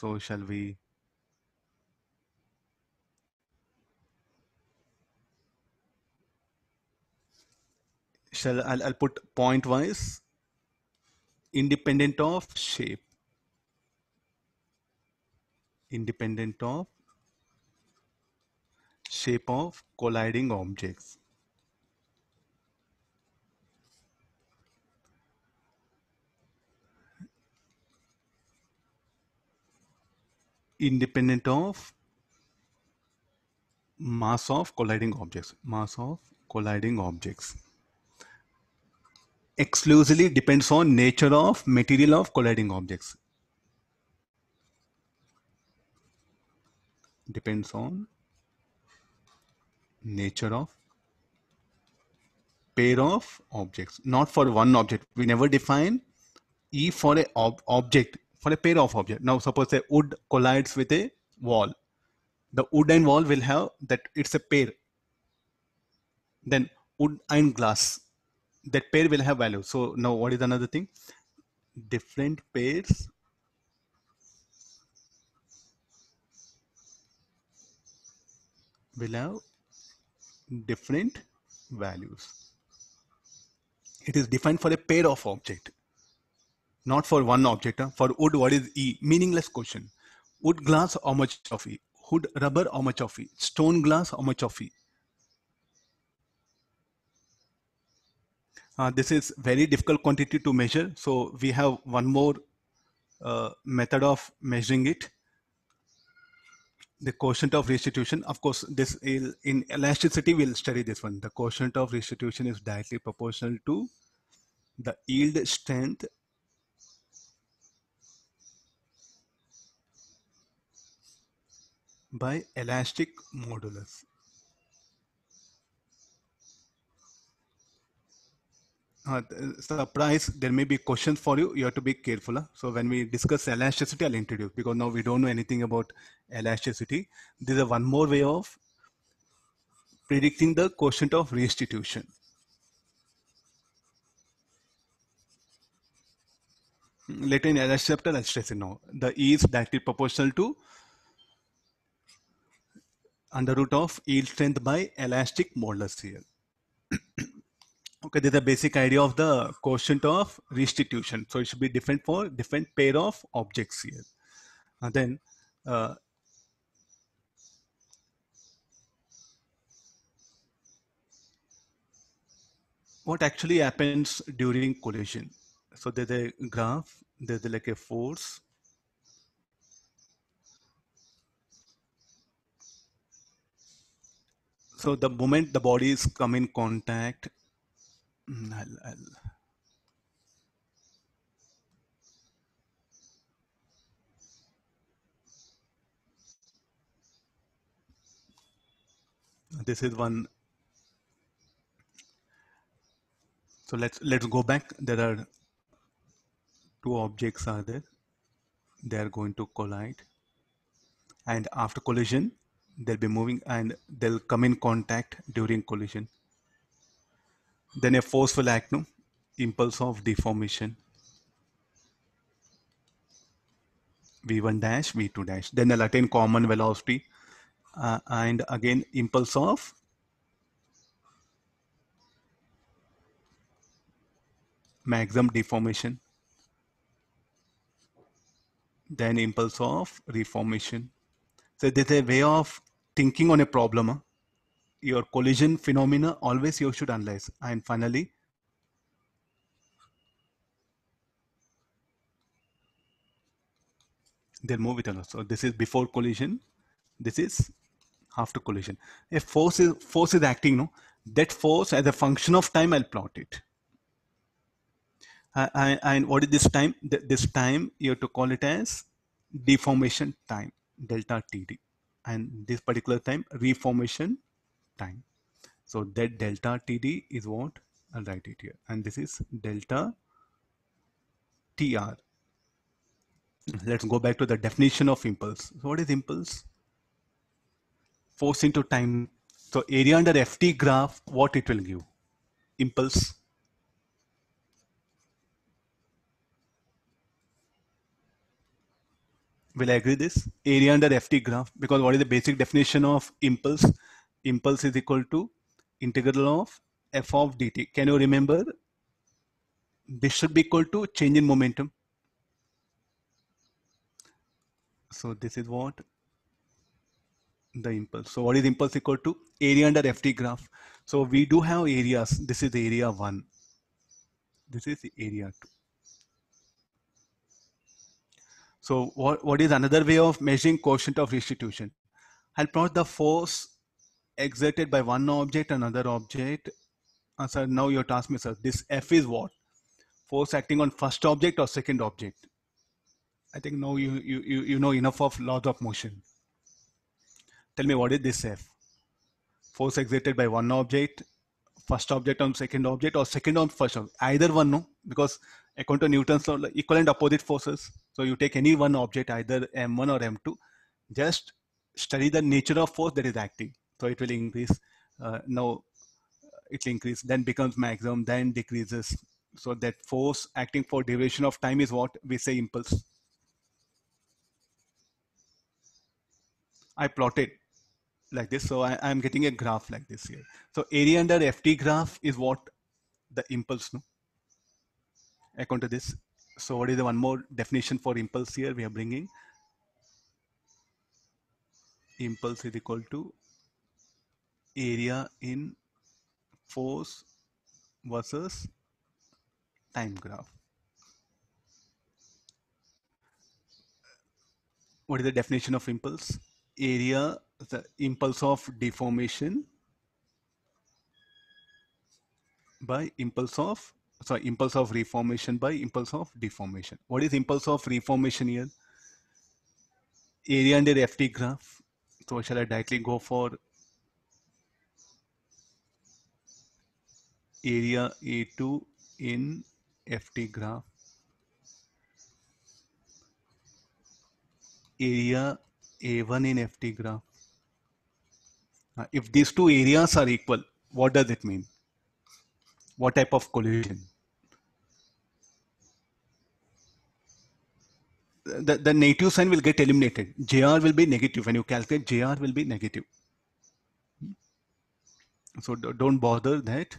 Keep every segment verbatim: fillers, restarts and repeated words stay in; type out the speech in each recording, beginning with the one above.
So shall we? Shall I'll, I'll put point wise, independent of shape, independent of shape of colliding objects. Independent of mass of colliding objects, mass of colliding objects. Exclusively depends on nature of material of colliding objects. Depends on nature of pair of objects, not for one object. We never define E for a ob object. For a pair of objects. Now suppose a wood collides with a wall. The wood and wall will have that it's a pair. Then wood and glass, that pair will have value. So now what is another thing? Different pairs will have different values. It is defined for a pair of objects. Not for one object. Huh? For wood, what is E? Meaningless question. Wood glass, how much of E? Wood rubber, how much of E? Stone glass, how much of E? Uh, this is very difficult quantity to measure. So we have one more uh, method of measuring it. The quotient of restitution. Of course, this is in elasticity, we'll study this one. The quotient of restitution is directly proportional to the yield strength by elastic modulus. Uh, surprise, there may be questions for you. You have to be careful. Huh? So when we discuss elasticity, I'll introduce, because now we don't know anything about elasticity. This is one more way of predicting the quotient of restitution. Later in elasticity chapter, I'll stress it now. The E is directly proportional to under root of yield strength by elastic modulus here. Okay, this is the basic idea of the quotient of restitution. So it should be different for different pair of objects here. And then uh, what actually happens during collision? So there's a graph, there's like a force. So the moment the bodies come in contact, I'll, I'll. this is one. So let's let's go back. There are two objects are there. They are going to collide, and after collision, they'll be moving and they'll come in contact during collision. Then a force will act, no? Impulse of deformation. V one dash, V two dash. Then they'll attain common velocity. Uh, and again, impulse of maximum deformation. Then impulse of reformation. So there's a way of thinking on a problem. Huh? Your collision phenomena always you should analyze. And finally, they'll move it along. So this is before collision. This is after collision. A force is force is acting. No, that force as a function of time. I'll plot it. I, I, and what is this time? This time you have to call it as deformation time, delta T D, and this particular time reformation time. So that delta T D is what I'll write it here, and this is delta T R. Let's go back to the definition of impulse. So what is impulse? Force into time. So area under F T graph, what it will give? Impulse. will agree this area under F T graph, because what is the basic definition of impulse? Impulse is equal to integral of f of dt. Can you remember? This should be equal to change in momentum. So this is what the impulse. So what is impulse equal to? Area under F T graph. So we do have areas. This is area one. This is area two. So what, what is another way of measuring quotient of restitution? I'll plot the force exerted by one object and another object. Answer, now your task is, this F is what? Force acting on first object or second object? I think now you, you, you, you know enough of laws of motion. Tell me, what is this F? Force exerted by one object, first object on second object, or second on first object? Either one, no? Because according to Newton's law, equal and opposite forces. So you take any one object, either M one or M two, just study the nature of force that is acting. So it will increase. Uh, now it will increase, then becomes maximum, then decreases. So that force acting for duration of time is what we say impulse. I plotted like this. So I am getting a graph like this here. So area under F T graph is what the impulse, no? According to this. So what is the one more definition for impulse here? We are bringing impulse is equal to area in force versus time graph. What is the definition of impulse? Area, the impulse of deformation by impulse of, sorry, impulse of reformation by impulse of deformation. What is impulse of reformation here? Area under F T graph. So shall I directly go for area A two in F T graph? Area A one in F T graph. Now, if these two areas are equal, what does it mean? What type of collision? The, the negative sign will get eliminated. J R will be negative. When you calculate, J R will be negative. So don't bother that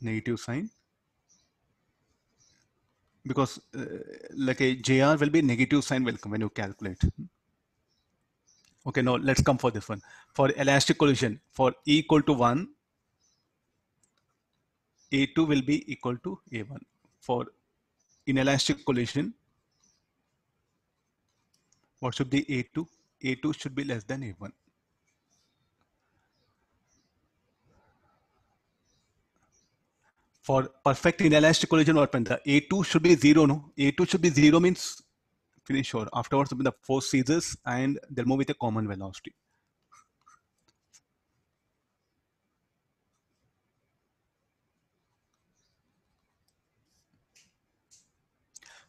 negative sign, because uh, like a J R will be negative sign will come when you calculate. Okay, now let's come for this one. For elastic collision, for E equal to one, A two will be equal to A one. For inelastic collision, what should be A two? A two should be less than A one. For perfect inelastic collision, what happens? The A two should be zero, no? A two should be zero means finish, or afterwards the force ceases and they'll move with a common velocity.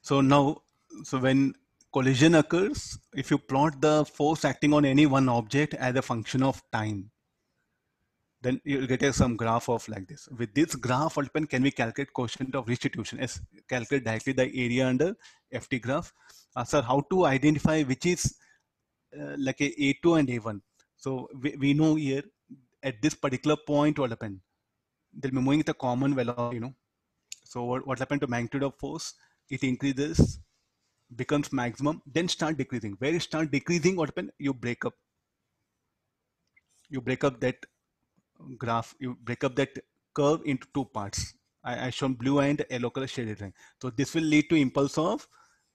So now, so when collision occurs, if you plot the force acting on any one object as a function of time, then you'll get some graph of like this. With this graph, can we calculate quotient of restitution? Yes, calculate directly the area under F T graph. Uh, sir, how to identify which is uh, like a A two and A one? So we, we know here at this particular point what happened. They'll be moving with a common velocity, you know. So what, what happened to magnitude of force? It increases, becomes maximum, then start decreasing. Where it start decreasing, what happens? You break up. You break up that graph. You break up that curve into two parts. I, I shown blue and yellow color shaded line. So this will lead to impulse of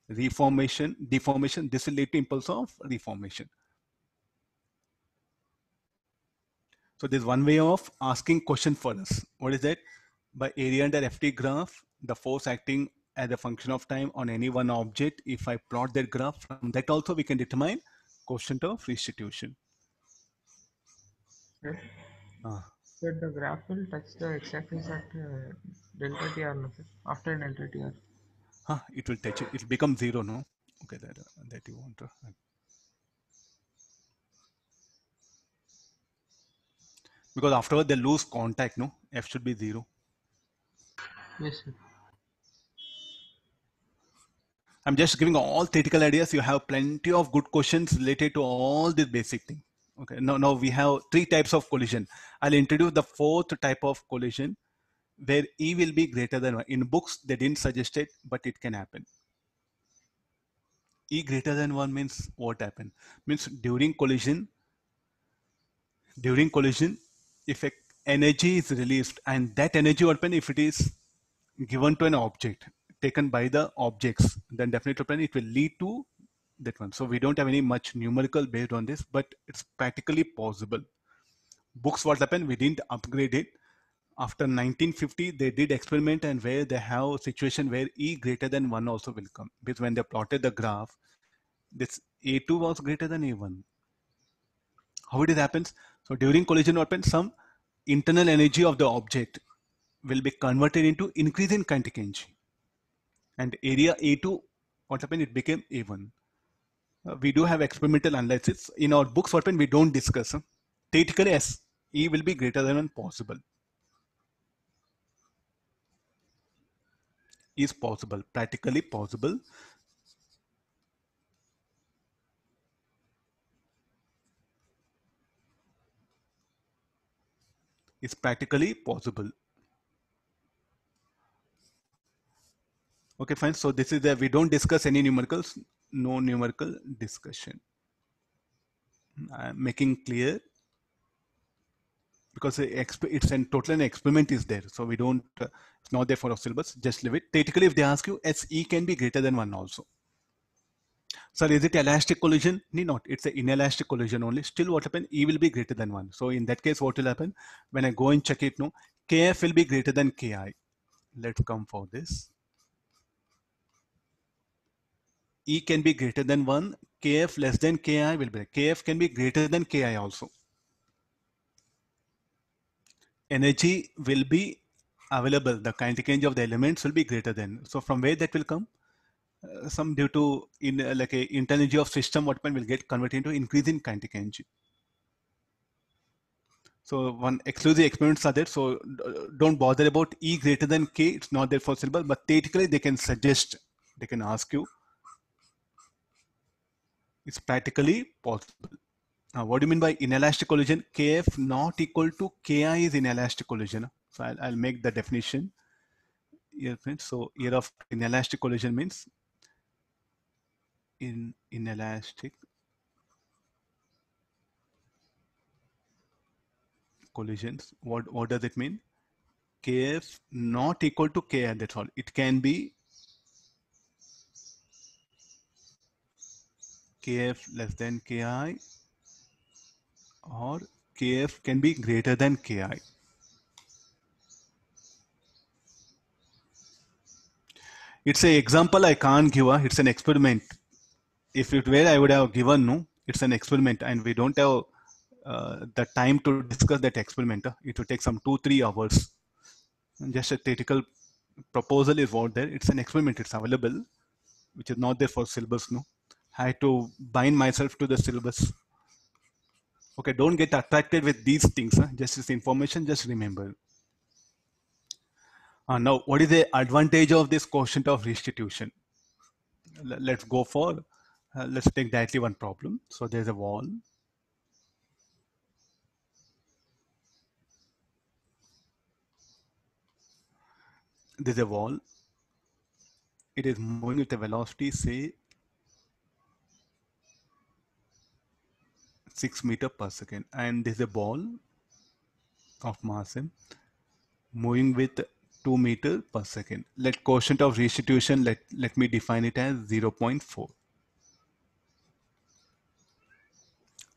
reformation, deformation. This will lead to impulse of reformation. So there's one way of asking question for us. What is that? By area under F T graph, the force acting as a function of time on any one object, if I plot that graph, from that also we can determine quotient of restitution. Yes. Ah. So the graph will touch the x-axis at uh, delta t r after delta t r. Huh, it will touch it. It will become zero, no? Okay, that, uh, that you want to. Because afterward they lose contact, no? F should be zero. Yes, sir. I'm just giving all theoretical ideas. You have plenty of good questions related to all the basic thing. Okay, now, now we have three types of collision. I'll introduce the fourth type of collision where E will be greater than one. In books, they didn't suggest it, but it can happen. E greater than one means what happened? Means during collision, during collision, if energy is released, and that energy what happens if it is given to an object, taken by the objects, then definitely it will lead to that one. So we don't have any much numerical based on this, but it's practically possible. Books what happened, we didn't upgrade it. After nineteen fifty, they did experiment and where they have a situation where E greater than one also will come. Because when they plotted the graph, this A two was greater than A one. How it happens? So during collision what happens, some internal energy of the object will be converted into increase in kinetic energy. And area A two, what happened, it became A one. Uh, we do have experimental analysis. In our books, what happened, we don't discuss. Huh? Theoretically, yes, E will be greater than one possible. Is possible, practically possible. It's practically possible. Okay, fine. So this is the, we don't discuss any numericals, no numerical discussion. I'm making clear because it's an total an experiment is there. So we don't, uh, it's not there for our syllabus, just leave it. Theoretically, if they ask you, S E can be greater than one also. Sir, is it elastic collision? No, not. It's an inelastic collision only. Still what happens? E will be greater than one. So in that case, what will happen? When I go and check it, no, K F will be greater than K I. Let's come for this. E can be greater than one, K F less than K I will be, K F can be greater than K I also. Energy will be available, the kinetic energy of the elements will be greater than. So from where that will come? Uh, some due to in uh, like a internal energy of system what will get converted into increase in kinetic energy. So one exclusive experiments are there. So don't bother about E greater than K. It's not there for syllable, but theoretically they can suggest, they can ask you. It's practically possible. Now, what do you mean by inelastic collision? K F not equal to K I is inelastic collision. So I'll, I'll make the definition here, friends. So here of inelastic collision means in inelastic collisions. What, what does it mean? K F not equal to K I, that's all. It can be K F less than K I or K F can be greater than K I. It's an example I can't give. It's an experiment. If it were, I would have given no. It's an experiment and we don't have uh, the time to discuss that experiment. It will take some two, three hours. And just a theoretical proposal is what there. It's an experiment. It's available, which is not there for syllabus. No. I had to bind myself to the syllabus. Okay, don't get attracted with these things. Huh? Just this information, just remember. Uh, now, what is the advantage of this quotient of restitution? L let's go for, uh, let's take directly one problem. So there's a wall. There's a wall. It is moving with a velocity, say, six meters per second, and this is a ball of mass m moving with two meters per second. Let quotient of restitution, let, let me define it as zero point four.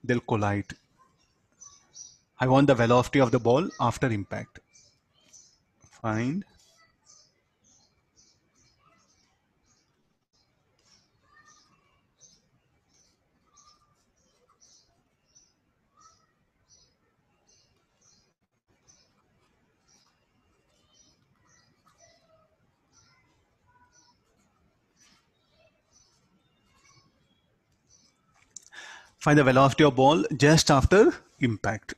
They'll collide. I want the velocity of the ball after impact. Find Find the velocity of ball just after impact.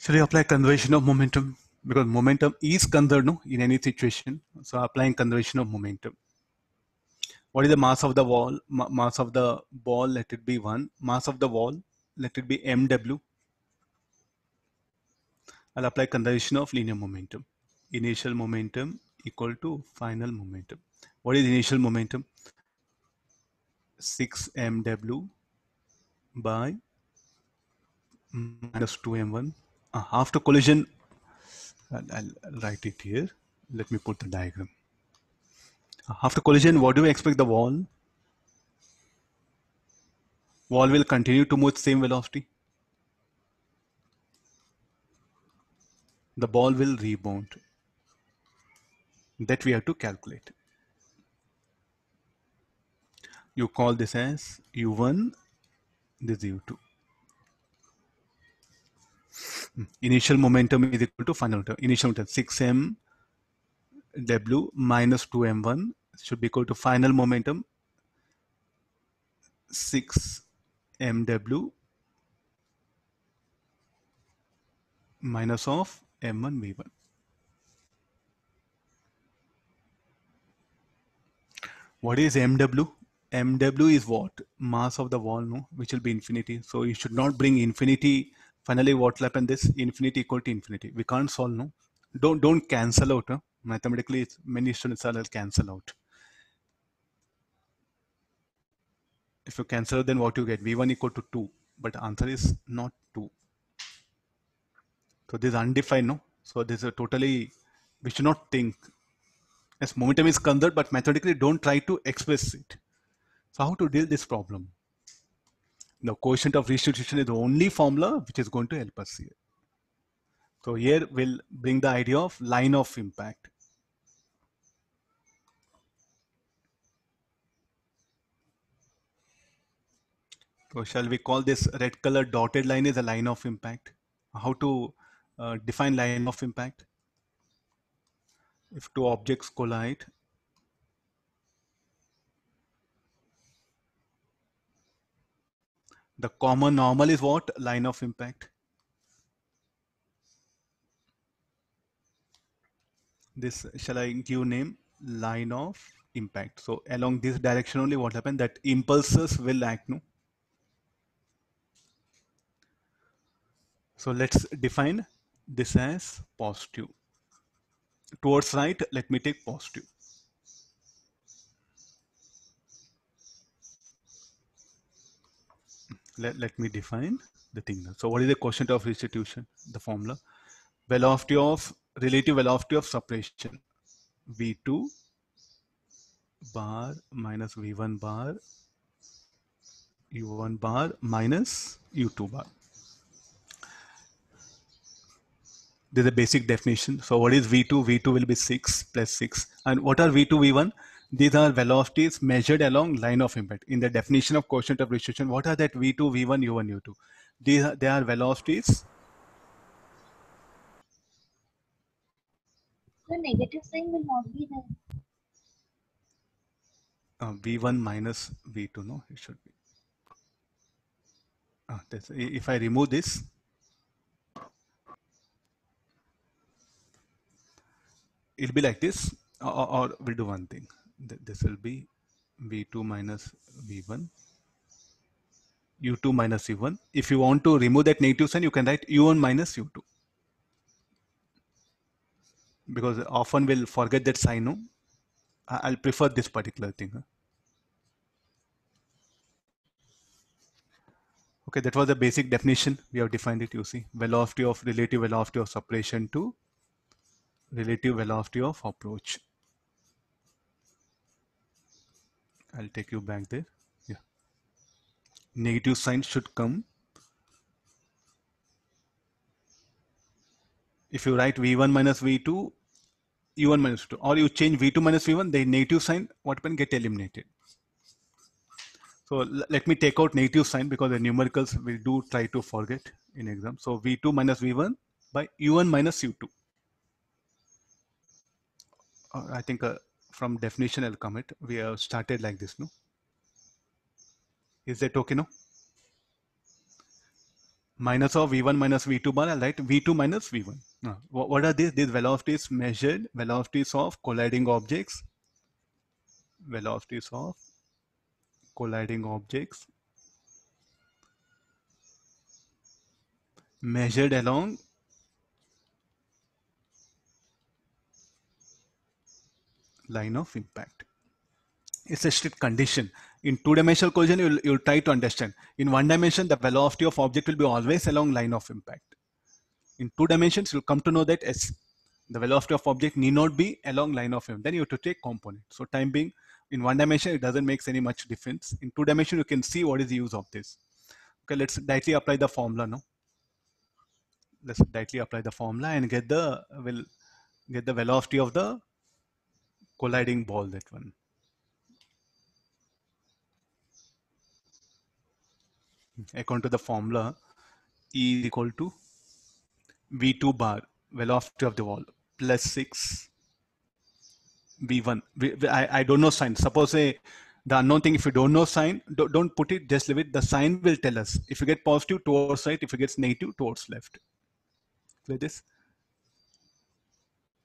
Should I apply conservation of momentum? Because momentum is conserved no, in any situation. So applying conservation of momentum. What is the mass of the wall? Ma mass of the ball, let it be one. Mass of the wall, let it be M W. I'll apply conservation of linear momentum. Initial momentum equal to final momentum. What is initial momentum? six M W by minus two M one. Uh, after collision, I'll, I'll write it here. Let me put the diagram. Uh, after collision, what do we expect the wall? Wall will continue to move same velocity. The ball will rebound. That we have to calculate. You call this as U one, this U two. Initial momentum is equal to final momentum. Initial momentum six M W minus two M one should be equal to final momentum six M W minus of M one V one. What is M W? M W is what? Mass of the wall, no, which will be infinity. So you should not bring infinity. Finally, what will happen? This infinity equal to infinity. We can't solve, no. Don't don't cancel out. Huh? Mathematically, it's, many students will cancel out. If you cancel out, then what you get? V one equal to two, but answer is not two. So this is undefined, no. So this is a totally. We should not think. Yes, momentum is conserved, but mathematically, don't try to express it. So how to deal this problem? The quotient of redistribution is the only formula which is going to help us here. So here we'll bring the idea of line of impact. So shall we call this red color dotted line is a line of impact? How to uh, define line of impact? If two objects collide, the common normal is what? Line of impact. This shall I give name? Line of impact. So along this direction only what happened? That impulses will act, no? So let's define this as positive. Towards right, let me take positive. Let, let me define the thing. So what is the quotient of redistribution? The formula. Velocity of, relative velocity of separation. V two bar minus V one bar, U one bar minus U two bar. This is the basic definition. So what is V two? V two will be six plus six. And what are V two, V one? These are velocities measured along line of impact. In the definition of quotient of redistribution, what are that? V two, V one, U one, U two. These are, they are velocities. The negative sign will not be there. Uh, V one minus V two, no, it should be. Uh, this, if I remove this, it'll be like this, or, or we'll do one thing. This will be V two minus V one, U two minus U one. If you want to remove that negative sign, you can write U one minus U two. Because often we'll forget that sign. No? I'll prefer this particular thing. Huh? Okay, that was the basic definition. We have defined it, you see. Velocity of relative velocity of separation to relative velocity of approach. I'll take you back there. Yeah. Negative sign should come. If you write V one minus V two, U one minus U two, or you change V two minus V one, the negative sign, what can get eliminated? So let me take out negative sign because the numericals we do try to forget in exam. So V two minus V one by U one minus U two. I think uh, from definition I'll commit. We have started like this, no? Is that okay, no? Minus of V one minus V two bar, I'll write V two minus V one. No. What are these? These velocities measured, velocities of colliding objects velocities of colliding objects measured along line of impact. It's a strict condition. In two-dimensional collision, you'll, you'll try to understand. In one dimension, the velocity of object will be always along line of impact. In two dimensions, you'll come to know that S, the velocity of object need not be along line of impact. Then you have to take component. So time being, in one dimension, it doesn't make any much difference. In two dimension, you can see what is the use of this. Okay, let's directly apply the formula now. Let's directly apply the formula and get the will get the velocity of the colliding ball, that one. According to the formula, E is equal to V two bar, velocity of the ball, plus six V one. We, we, I, I don't know sign. Suppose say the unknown thing, if you don't know sign, don't, don't put it, just leave it. The sign will tell us. If you get positive, towards right. If it gets negative, towards left. Like this.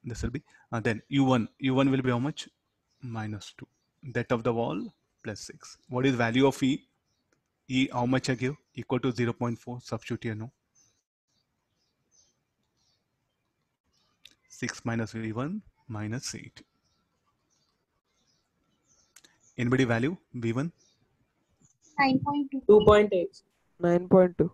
This will be, and then U one. U one will be how much? Minus two. That of the ball, plus six. What is value of E? E, how much I give? Equal to zero point four. Substitute here now. six minus V one minus eight. Anybody value V one? nine point two. two point eight. nine point two.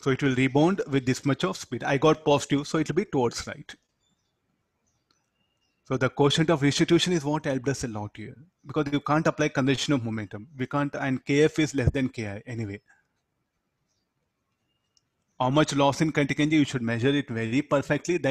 So it will rebound with this much of speed. I got positive, so it will be towards right. So the quotient of restitution is what helped us a lot here, because you can't apply conservation of momentum. We can't, and K F is less than K I anyway. How much loss in contingency, you should measure it very perfectly. Then you